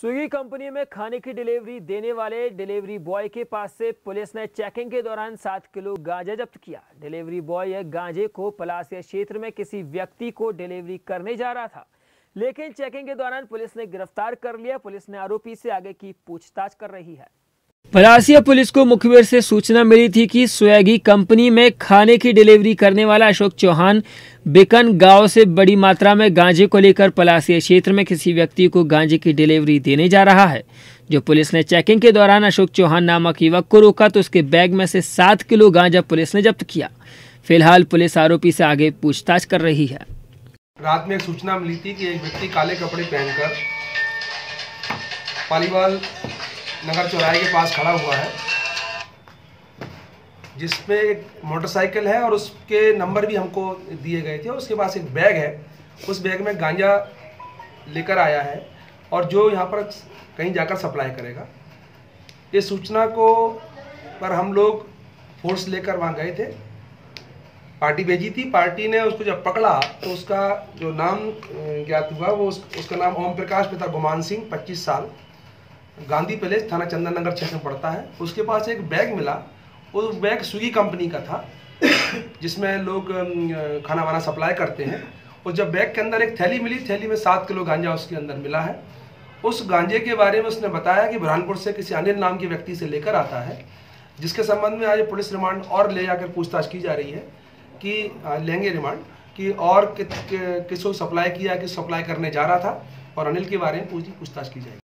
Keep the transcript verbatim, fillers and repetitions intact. Swiggy company में खाने की डिलीवरी देने वाले डिलीवरी बॉय के पास से पुलिस ने चेकिंग के दौरान सात किलो गांजा जब्त किया। डिलीवरी बॉय गांजे को पलासिया क्षेत्र में किसी व्यक्ति को डिलीवरी करने जा रहा था, लेकिन चेकिंग के दौरान पुलिस ने गिरफ्तार कर लिया। पुलिस ने आरोपी से आगे की पूछताछ कर रही है। पलासिया पुलिस को मुखबिर से सूचना मिली थी कि स्विगी कंपनी में खाने की डिलीवरी करने वाला अशोक चौहान बिकन गांव से बड़ी मात्रा में गांजे को लेकर पलासिया क्षेत्र में किसी व्यक्ति को गांजे की डिलीवरी देने जा रहा है। जो पुलिस ने चेकिंग के दौरान अशोक चौहान नामक युवक को रोका तो उसके बैग में से सात किलो गांजा पुलिस ने जब्त किया। फिलहाल पुलिस आरोपी से आगे पूछताछ कर रही है। रात में एक सूचना मिली थी कि एक व्यक्ति काले कपड़े पहनकर पालीवाल नगर चौराहे के पास खड़ा हुआ है, जिसमें एक मोटरसाइकिल है और उसके नंबर भी हमको दिए गए थे। उसके पास एक बैग है, उस बैग में गांजा लेकर आया है और जो यहाँ पर कहीं जाकर सप्लाई करेगा। इस सूचना को पर हम लोग फोर्स लेकर वहाँ गए थे, पार्टी भेजी थी। पार्टी ने उसको जब पकड़ा तो उसका जो नाम ज्ञात हुआ वो उस, उसका नाम ओम प्रकाश, पिता गुमान सिंह, पच्चीस साल, गांधी पैलेस, थाना चंदनगर क्षेत्र में पड़ता है। उसके पास एक बैग मिला, वो बैग स्विगी कंपनी का था जिसमें लोग खाना वाना सप्लाई करते हैं। और जब बैग के अंदर एक थैली मिली, थैली में सात किलो गांजा उसके अंदर मिला है। उस गांजे के बारे में उसने बताया कि ब्रहानपुर से किसी अनिल नाम के व्यक्ति से लेकर आता है, जिसके संबंध में आज पुलिस रिमांड और ले जाकर पूछताछ की जा रही है कि लेंगे रिमांड कि और किसको सप्लाई किया, किस सप्लाई करने जा रहा था, और अनिल के बारे में पूरी पूछताछ की जाएगी।